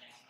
Okay.